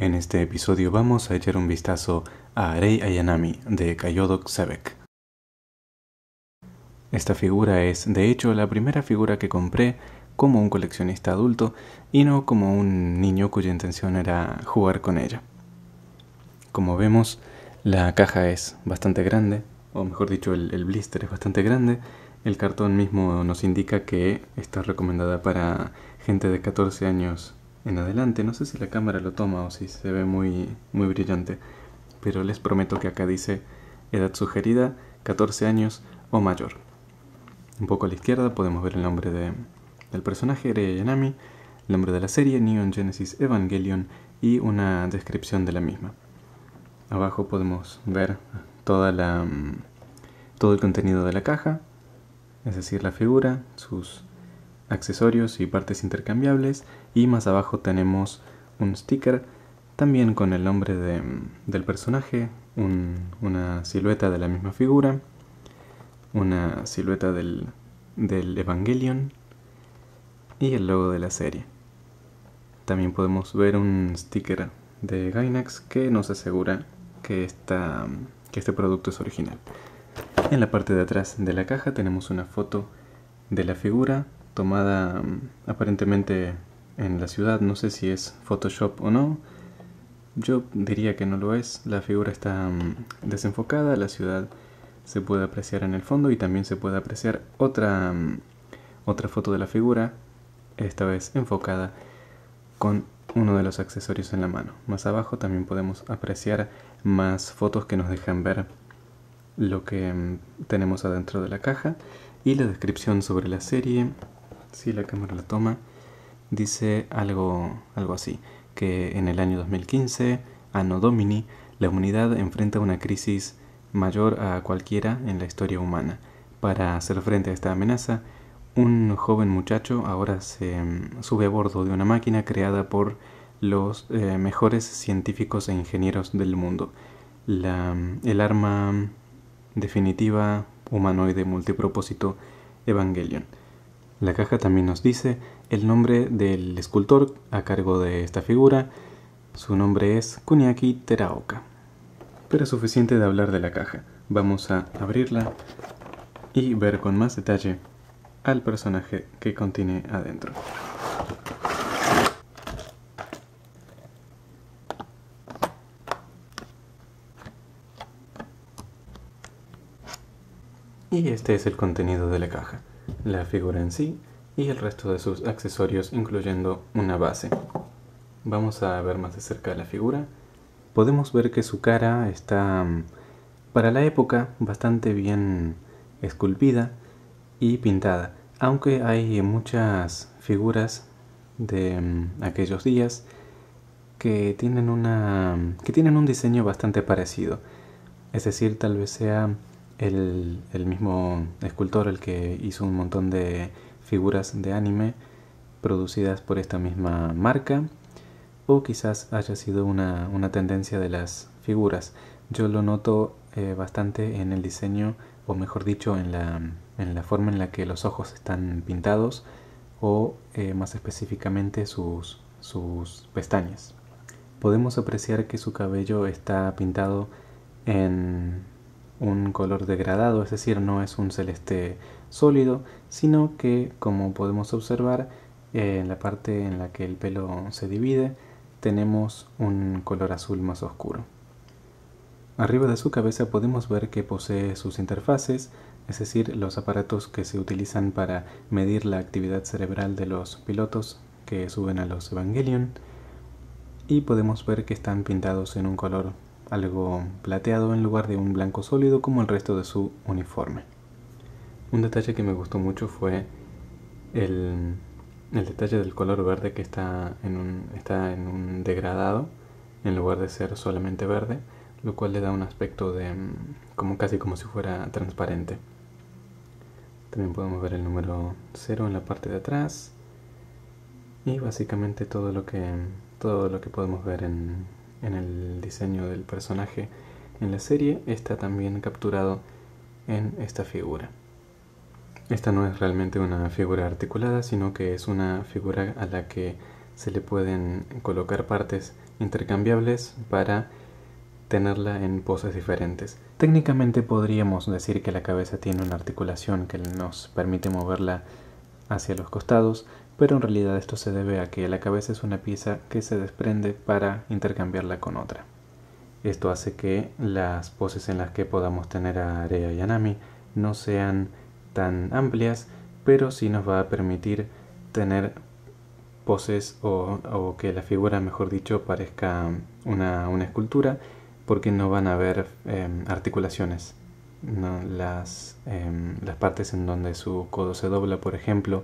En este episodio vamos a echar un vistazo a Rei Ayanami de Kaiyodo Xebec. Esta figura es, de hecho, la primera figura que compré como un coleccionista adulto y no como un niño cuya intención era jugar con ella. Como vemos, la caja es bastante grande, o mejor dicho, el blister es bastante grande. El cartón mismo nos indica que está recomendada para gente de 14 años en adelante. No sé si la cámara lo toma o si se ve muy brillante, pero les prometo que acá dice edad sugerida, 14 años o mayor. Un poco a la izquierda podemos ver el nombre del personaje, Rei Ayanami, el nombre de la serie, Neon Genesis Evangelion, y una descripción de la misma. Abajo podemos ver todo el contenido de la caja, es decir, la figura, sus accesorios y partes intercambiables, y más abajo tenemos un sticker también con el nombre del personaje, una silueta de la misma figura, una silueta del Evangelion y el logo de la serie. También podemos ver un sticker de Gainax que nos asegura que este producto es original. En la parte de atrás de la caja tenemos una foto de la figura tomada aparentemente en la ciudad. No sé si es Photoshop o no, yo diría que no lo es. La figura está desenfocada, la ciudad se puede apreciar en el fondo y también se puede apreciar otra foto de la figura, esta vez enfocada, con uno de los accesorios en la mano. Más abajo también podemos apreciar más fotos que nos dejan ver lo que tenemos adentro de la caja y la descripción sobre la serie. Si la cámara la toma, dice algo así, que en el año 2015, Anno Domini, la humanidad enfrenta una crisis mayor a cualquiera en la historia humana. Para hacer frente a esta amenaza, un joven muchacho ahora se sube a bordo de una máquina creada por los mejores científicos e ingenieros del mundo. El arma definitiva humanoide multipropósito Evangelion. La caja también nos dice el nombre del escultor a cargo de esta figura. Su nombre es Kuniaki Teraoka. Pero es suficiente de hablar de la caja. Vamos a abrirla y ver con más detalle al personaje que contiene adentro. Y este es el contenido de la caja, la figura en sí y el resto de sus accesorios, incluyendo una base. Vamos a ver más de cerca la figura. Podemos ver que su cara está, para la época, bastante bien esculpida y pintada. Aunque hay muchas figuras de aquellos días que tienen un diseño bastante parecido. Es decir, tal vez sea el mismo escultor el que hizo un montón de figuras de anime producidas por esta misma marca, o quizás haya sido una tendencia de las figuras. Yo lo noto bastante en el diseño, o mejor dicho, en la forma en la que los ojos están pintados, o más específicamente sus pestañas. Podemos apreciar que su cabello está pintado en un color degradado, es decir, no es un celeste sólido, sino que, como podemos observar, en la parte en la que el pelo se divide, tenemos un color azul más oscuro. Arriba de su cabeza podemos ver que posee sus interfaces, es decir, los aparatos que se utilizan para medir la actividad cerebral de los pilotos que suben a los Evangelion, y podemos ver que están pintados en un color algo plateado en lugar de un blanco sólido como el resto de su uniforme. Un detalle que me gustó mucho fue el detalle del color verde, que está en un degradado en lugar de ser solamente verde, lo cual le da un aspecto de casi como si fuera transparente. También podemos ver el número 0 en la parte de atrás y básicamente todo lo que podemos ver en el diseño del personaje en la serie está también capturado en esta figura. Esta no es realmente una figura articulada, sino que es una figura a la que se le pueden colocar partes intercambiables para tenerla en poses diferentes. Técnicamente podríamos decir que la cabeza tiene una articulación que nos permite moverla hacia los costados, pero en realidad esto se debe a que la cabeza es una pieza que se desprende para intercambiarla con otra. Esto hace que las poses en las que podamos tener a Rei Ayanami no sean tan amplias, pero sí nos va a permitir tener poses o que la figura, mejor dicho, parezca una escultura, porque no van a haber articulaciones. No, las partes en donde su codo se dobla, por ejemplo,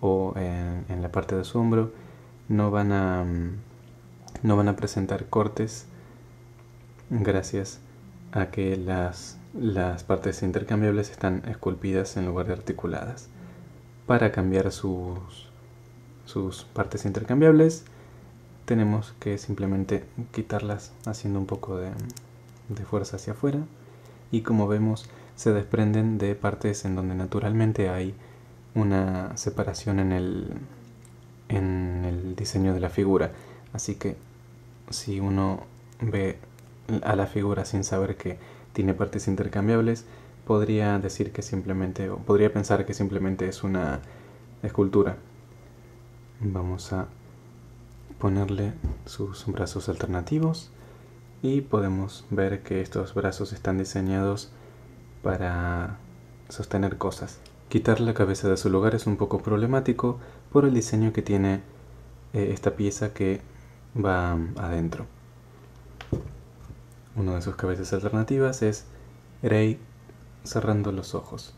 o en la parte de su hombro, no van a presentar cortes gracias a que las partes intercambiables están esculpidas en lugar de articuladas. Para cambiar sus partes intercambiables tenemos que simplemente quitarlas haciendo un poco de fuerza hacia afuera, y como vemos se desprenden de partes en donde naturalmente hay una separación en el diseño de la figura. Así que si uno ve a la figura sin saber que tiene partes intercambiables, podría decir que simplemente, o podría pensar que simplemente es una escultura. Vamos a ponerle sus brazos alternativos y podemos ver que estos brazos están diseñados para sostener cosas. Quitar la cabeza de su lugar es un poco problemático por el diseño que tiene esta pieza que va adentro. Una de sus cabezas alternativas es Rei cerrando los ojos.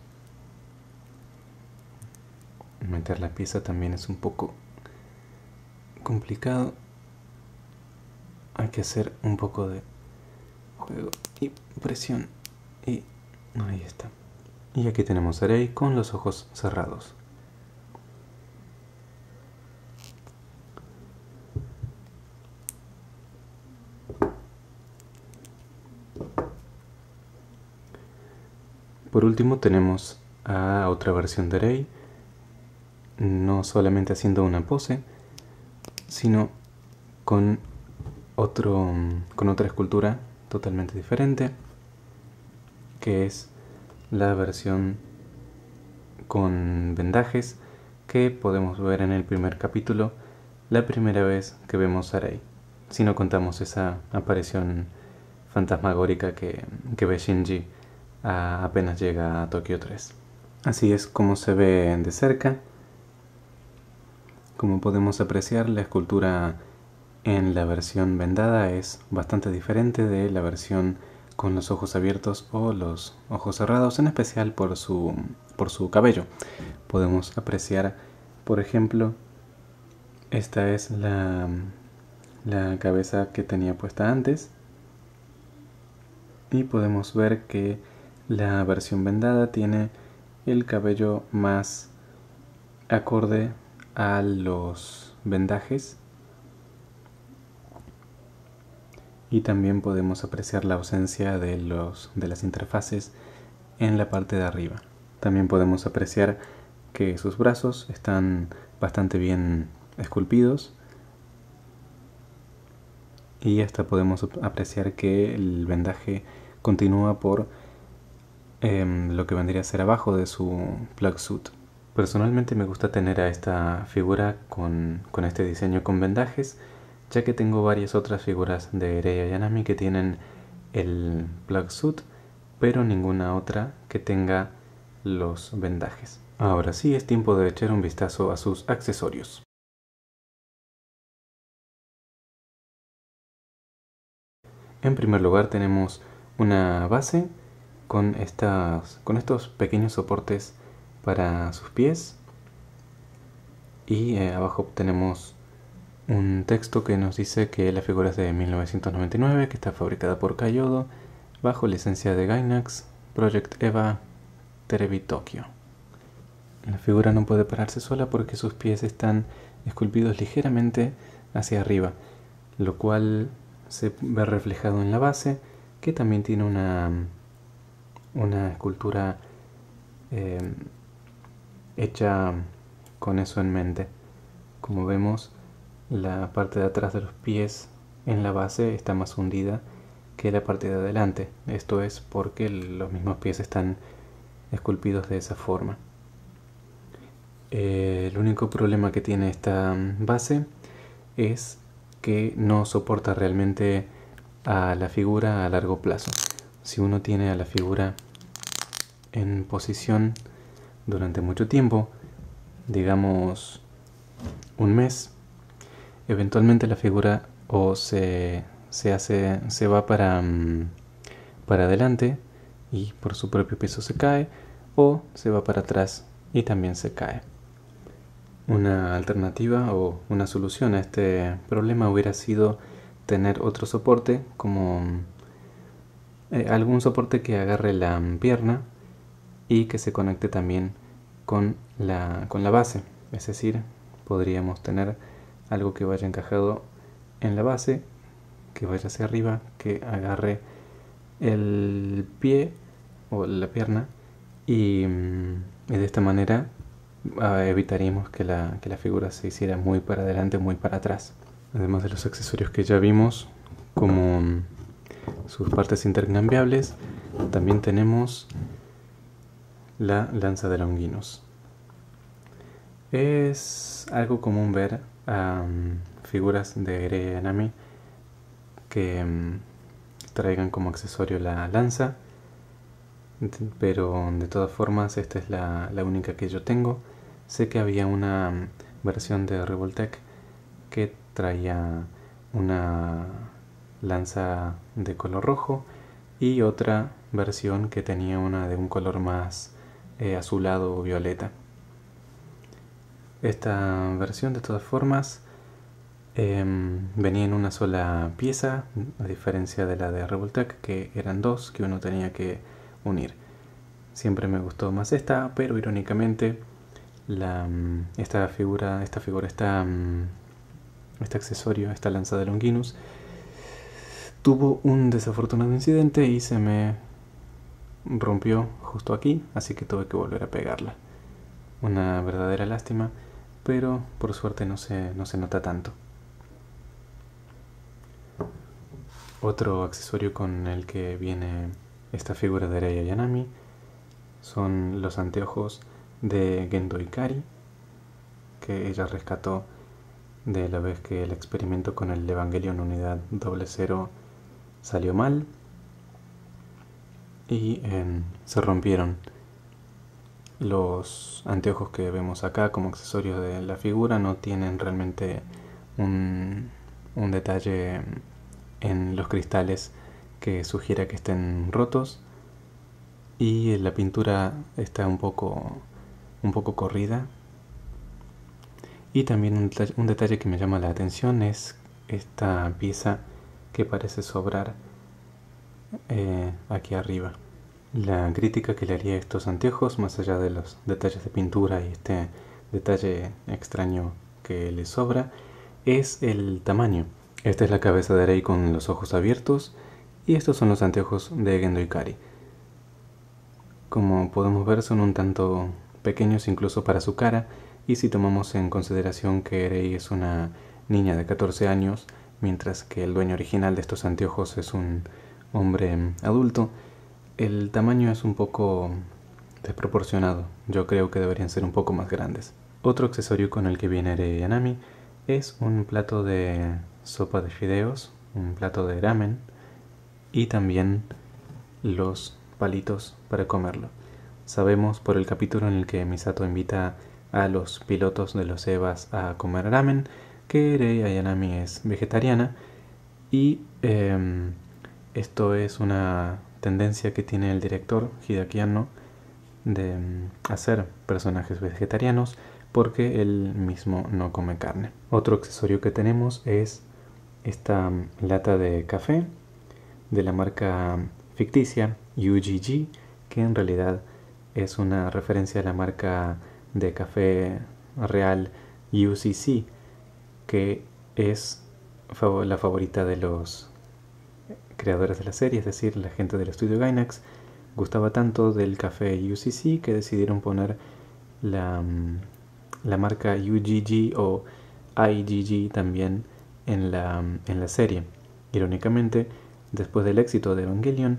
Meter la pieza también es un poco complicado. Hay que hacer un poco de juego y presión. Y ahí está. Y aquí tenemos a Rei con los ojos cerrados. Por último tenemos a otra versión de Rei, no solamente haciendo una pose, sino con otra escultura totalmente diferente, que es la versión con vendajes que podemos ver en el primer capítulo, la primera vez que vemos a Rei, si no contamos esa aparición fantasmagórica que ve Shinji apenas llega a Tokio 3. Así es como se ve de cerca. Como podemos apreciar, la escultura en la versión vendada es bastante diferente de la versión con los ojos abiertos o los ojos cerrados, en especial por su cabello. Podemos apreciar, por ejemplo, esta es la cabeza que tenía puesta antes, y podemos ver que la versión vendada tiene el cabello más acorde a los vendajes, y también podemos apreciar la ausencia de las interfaces en la parte de arriba. También podemos apreciar que sus brazos están bastante bien esculpidos, y hasta podemos apreciar que el vendaje continúa por lo que vendría a ser abajo de su plugsuit. Personalmente me gusta tener a esta figura con este diseño con vendajes, ya que tengo varias otras figuras de Rei Ayanami que tienen el plugsuit, pero ninguna otra que tenga los vendajes. Ahora sí es tiempo de echar un vistazo a sus accesorios. En primer lugar tenemos una base con estos pequeños soportes para sus pies, y abajo tenemos un texto que nos dice que la figura es de 1999, que está fabricada por Kaiyodo, bajo licencia de Gainax, Project EVA, Terebi, Tokio. La figura no puede pararse sola porque sus pies están esculpidos ligeramente hacia arriba, lo cual se ve reflejado en la base, que también tiene una escultura hecha con eso en mente. Como vemos, la parte de atrás de los pies en la base está más hundida que la parte de adelante. Esto es porque los mismos pies están esculpidos de esa forma. El único problema que tiene esta base es que no soporta realmente a la figura a largo plazo. Si uno tiene a la figura en posición durante mucho tiempo, digamos un mes, eventualmente la figura o se va para adelante y por su propio peso se cae, o se va para atrás y también se cae. Una alternativa o una solución a este problema hubiera sido tener otro soporte, como algún soporte que agarre la pierna y que se conecte también con la base. Es decir, podríamos tener algo que vaya encajado en la base, que vaya hacia arriba, que agarre el pie o la pierna, y de esta manera evitaríamos que la figura se hiciera muy para adelante, muy para atrás. Además de los accesorios que ya vimos, como sus partes intercambiables, también tenemos la lanza de Longinus. Es algo común ver figuras de Rei Ayanami que traigan como accesorio la lanza, pero de todas formas esta es la única que yo tengo. Sé que había una versión de Revoltech que traía una lanza de color rojo y otra versión que tenía una de un color más azulado o violeta. Esta versión de todas formas venía en una sola pieza, a diferencia de la de Revoltech, que eran dos que uno tenía que unir. Siempre me gustó más esta, pero irónicamente este accesorio, esta lanza de Longinus, tuvo un desafortunado incidente y se me rompió justo aquí, así que tuve que volver a pegarla. Una verdadera lástima, pero por suerte no se nota tanto. Otro accesorio con el que viene esta figura de Rei Ayanami son los anteojos de Gendo Ikari, que ella rescató de la vez que el experimento con el Evangelion Unidad 00 salió mal y se rompieron. Los anteojos que vemos acá como accesorios de la figura no tienen realmente un detalle en los cristales que sugiera que estén rotos, y la pintura está un poco corrida. Y también un detalle que me llama la atención es esta pieza que parece sobrar aquí arriba. La crítica que le haría a estos anteojos, más allá de los detalles de pintura y este detalle extraño que le sobra, es el tamaño. Esta es la cabeza de Rei con los ojos abiertos, y estos son los anteojos de Gendo Ikari. Como podemos ver, son un tanto pequeños incluso para su cara, y si tomamos en consideración que Rei es una niña de 14 años, mientras que el dueño original de estos anteojos es un hombre adulto, el tamaño es un poco desproporcionado. Yo creo que deberían ser un poco más grandes. Otro accesorio con el que viene Rei Ayanami es un plato de sopa de fideos, un plato de ramen, y también los palitos para comerlo. Sabemos por el capítulo en el que Misato invita a los pilotos de los EVAs a comer ramen que Rei Ayanami es vegetariana, y esto es una tendencia que tiene el director Hideaki Anno de hacer personajes vegetarianos porque él mismo no come carne. Otro accesorio que tenemos es esta lata de café de la marca ficticia UGG, que en realidad es una referencia a la marca de café real UCC, que es la favorita de los creadores de la serie, es decir, la gente del estudio Gainax gustaba tanto del café UCC que decidieron poner la marca UGG o IGG también en la serie. Irónicamente, después del éxito de Evangelion,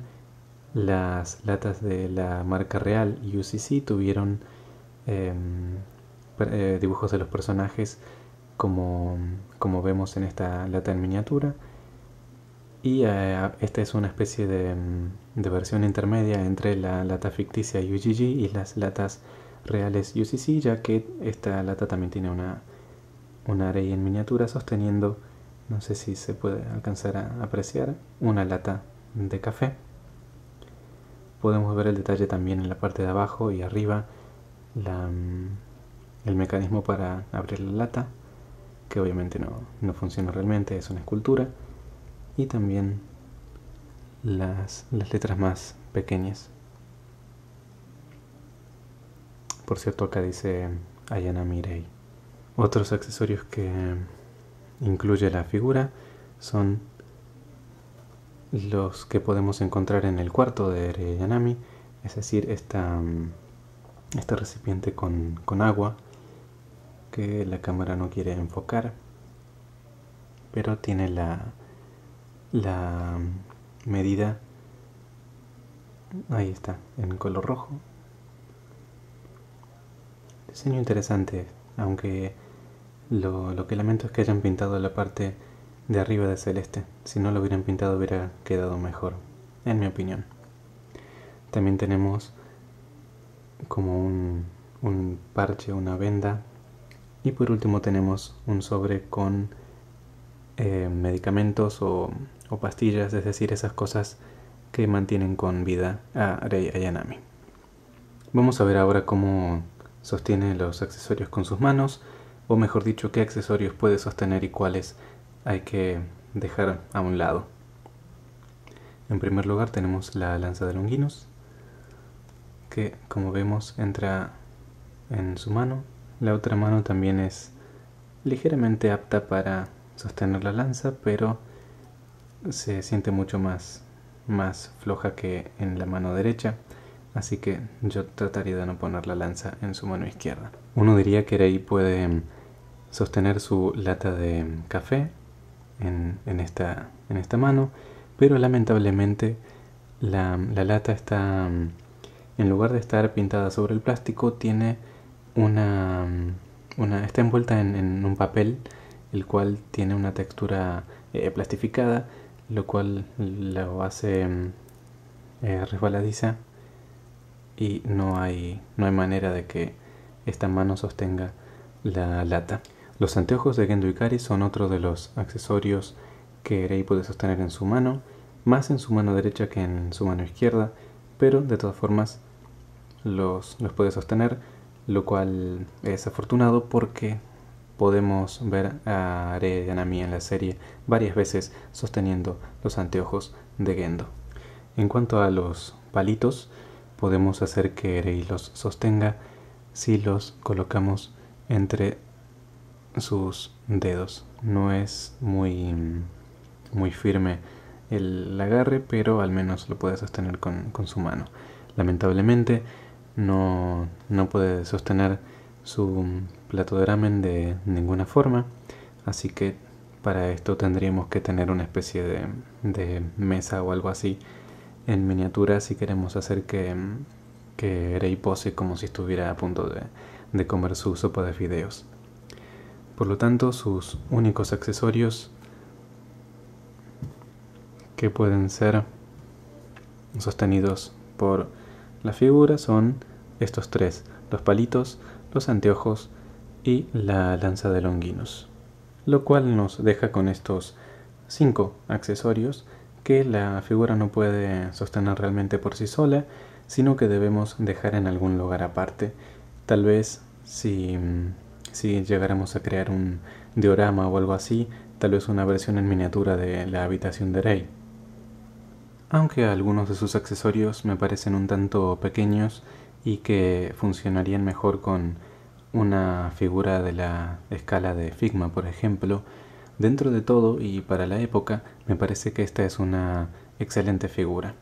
las latas de la marca real UCC tuvieron dibujos de los personajes como vemos en esta lata en miniatura, y esta es una especie de versión intermedia entre la lata ficticia UGG y las latas reales UCC, ya que esta lata también tiene una Rei en miniatura sosteniendo, no sé si se puede alcanzar a apreciar, una lata de café. Podemos ver el detalle también en la parte de abajo y arriba, el mecanismo para abrir la lata, que obviamente no funciona realmente, es una escultura, y también las letras más pequeñas. Por cierto, acá dice Ayanami Rei. Otros accesorios que incluye la figura son los que podemos encontrar en el cuarto de Rei Ayanami, es decir, este recipiente con agua que la cámara no quiere enfocar, pero tiene la medida, ahí está, en color rojo. Diseño interesante, aunque lo que lamento es que hayan pintado la parte de arriba de celeste. Si no lo hubieran pintado, hubiera quedado mejor, en mi opinión. También tenemos como un parche, una venda, y por último tenemos un sobre con medicamentos o pastillas, es decir, esas cosas que mantienen con vida a Rei Ayanami. Vamos a ver ahora cómo sostiene los accesorios con sus manos, o mejor dicho, qué accesorios puede sostener y cuáles hay que dejar a un lado. En primer lugar tenemos la lanza de Longinus, que como vemos entra en su mano. La otra mano también es ligeramente apta para sostener la lanza, pero se siente mucho más floja que en la mano derecha, así que yo trataría de no poner la lanza en su mano izquierda. Uno diría que Rei puede sostener su lata de café en esta mano, pero lamentablemente la lata está, en lugar de estar pintada sobre el plástico, tiene está envuelta en un papel, el cual tiene una textura plastificada, lo cual lo hace resbaladiza, y no hay manera de que esta mano sostenga la lata. Los anteojos de Gendo Ikari son otro de los accesorios que Rei puede sostener en su mano, más en su mano derecha que en su mano izquierda, pero de todas formas los puede sostener, lo cual es afortunado porque podemos ver a Rei Ayanami en la serie varias veces sosteniendo los anteojos de Gendo. En cuanto a los palitos, podemos hacer que Rei los sostenga si los colocamos entre sus dedos. No es muy firme el agarre, pero al menos lo puede sostener con su mano. Lamentablemente no puede sostener su plato de ramen de ninguna forma, así que para esto tendríamos que tener una especie de mesa o algo así en miniatura si queremos hacer que Rei pose como si estuviera a punto de comer su sopa de fideos. Por lo tanto, sus únicos accesorios, que pueden ser sostenidos por la figura, son estos tres: los palitos, los anteojos y la lanza de Longinus, lo cual nos deja con estos 5 accesorios que la figura no puede sostener realmente por sí sola, sino que debemos dejar en algún lugar aparte. Tal vez si llegáramos a crear un diorama o algo así, tal vez una versión en miniatura de la habitación de Rei. Aunque algunos de sus accesorios me parecen un tanto pequeños y que funcionarían mejor con una figura de la escala de Figma, por ejemplo, dentro de todo y para la época, me parece que esta es una excelente figura.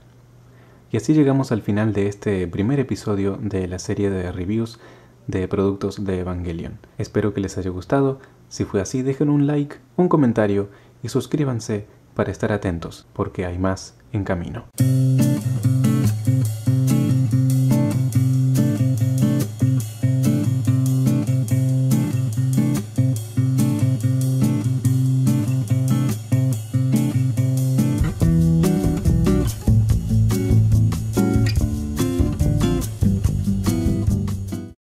Y así llegamos al final de este primer episodio de la serie de reviews de productos de Evangelion. Espero que les haya gustado. Si fue así, dejen un like, un comentario y suscríbanse para estar atentos, porque hay más en camino.